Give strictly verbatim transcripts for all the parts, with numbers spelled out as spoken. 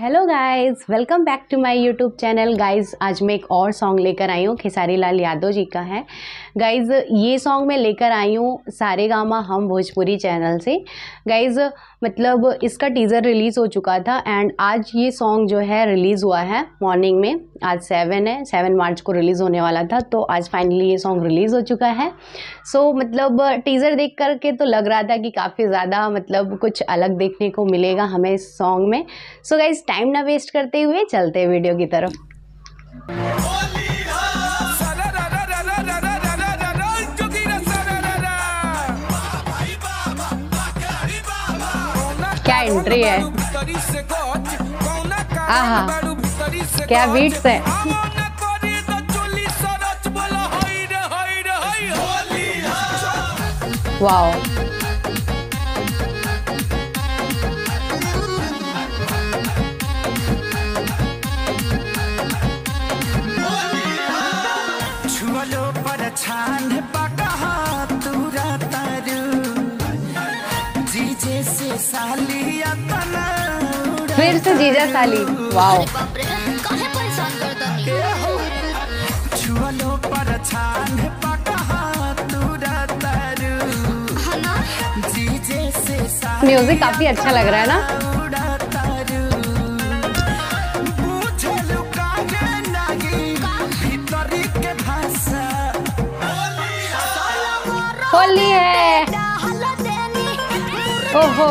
Hello guys, welcome back to my YouTube channel. Guys, आज मैं एक और सॉन्ग लेकर आई हूँ, खेसारी लाल यादव जी का है। गाइज़, ये सॉन्ग मैं लेकर आई हूँ सारेगामा हम भोजपुरी चैनल से। गाइज़, मतलब इसका टीज़र रिलीज़ हो चुका था एंड आज ये सॉन्ग जो है रिलीज़ हुआ है मॉर्निंग में। आज सेवन है, सेवन मार्च को रिलीज़ होने वाला था, तो आज फाइनली ये सॉन्ग रिलीज़ हो चुका है। सो so, मतलब टीज़र देख कर के तो लग रहा था कि काफ़ी ज़्यादा मतलब कुछ अलग देखने को मिलेगा हमें इस सॉन्ग में। सो so, गाइज़, टाइम ना वेस्ट करते हुए चलते हैं वीडियो की तरफ। क्या एंट्री है, आहा क्या बीट्स है। वाओ, फिर से जीजा साली। वाओ, म्यूजिक काफी अच्छा लग रहा है ना। होली है, ओहो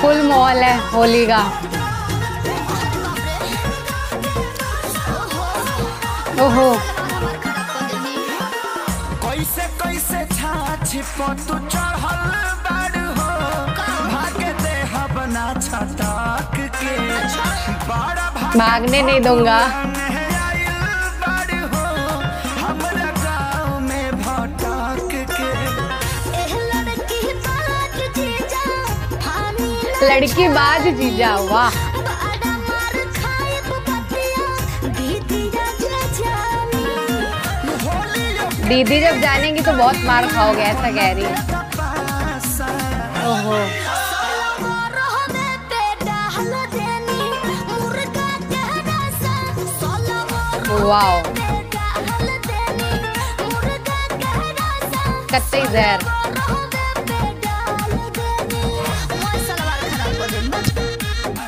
फुल मॉल है होली का। ओहो, कैसे कैसे छाछ पर तू चढ़ल बारू हो, भागे दे हबना छटक के, बड़ा भागने नहीं दूंगा। लड़की बाज जीजा, वाह दीदी जब जानेंगी तो बहुत मार खाओगे, ऐसा कह रही है। ओहो, वाओ कत्ते जहर।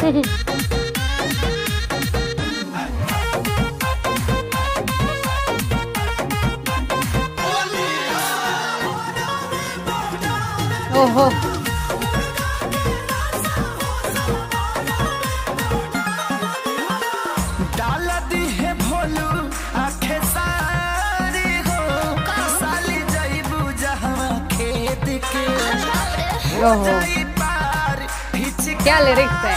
ओहो, डाल दी है भोलू आखे सारी हो, साली जाइबू जहां खेत के। ओहो, क्या लिरिक्स है।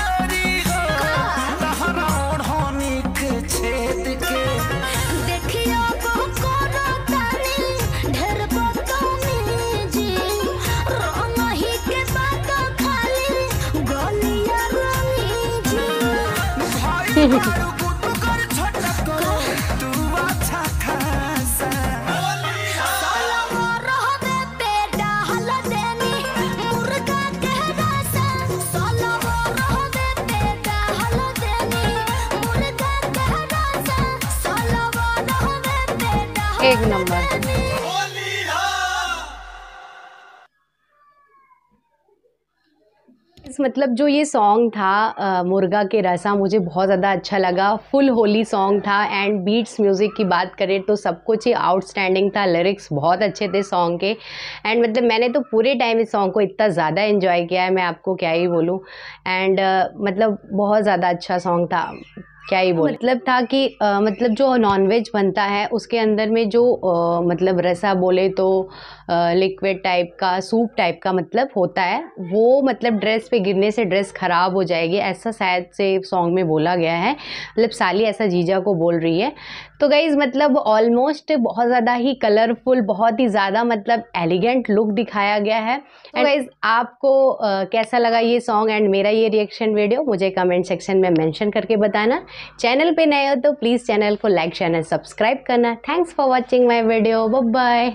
एक नंबर। मतलब जो ये सॉन्ग था मुर्गा के रासा, मुझे बहुत ज़्यादा अच्छा लगा। फुल होली सॉन्ग था एंड बीट्स म्यूज़िक की बात करें तो सब कुछ ही आउटस्टैंडिंग था। लिरिक्स बहुत अच्छे थे सॉन्ग के एंड मतलब मैंने तो पूरे टाइम इस सॉन्ग को इतना ज़्यादा एंजॉय किया है, मैं आपको क्या ही बोलूँ। एंड uh, मतलब बहुत ज़्यादा अच्छा सॉन्ग था। क्या ही बोले। मतलब था कि आ, मतलब जो नॉनवेज बनता है उसके अंदर में जो आ, मतलब रसा बोले तो लिक्विड टाइप का सूप टाइप का मतलब होता है वो, मतलब ड्रेस पे गिरने से ड्रेस ख़राब हो जाएगी ऐसा शायद से सॉन्ग में बोला गया है। मतलब साली ऐसा जीजा को बोल रही है। तो गाइज़ मतलब ऑलमोस्ट बहुत ज़्यादा ही कलरफुल, बहुत ही ज़्यादा मतलब एलिगेंट लुक दिखाया गया है। तो गाइज़ आपको आ, कैसा लगा ये सॉन्ग एंड मेरा ये रिएक्शन वीडियो मुझे कमेंट सेक्शन में मेंशन करके बताना। चैनल पे नए हो तो प्लीज़ चैनल को लाइक शेयर एंड सब्सक्राइब करना। Thanks for watching my video. Bye bye.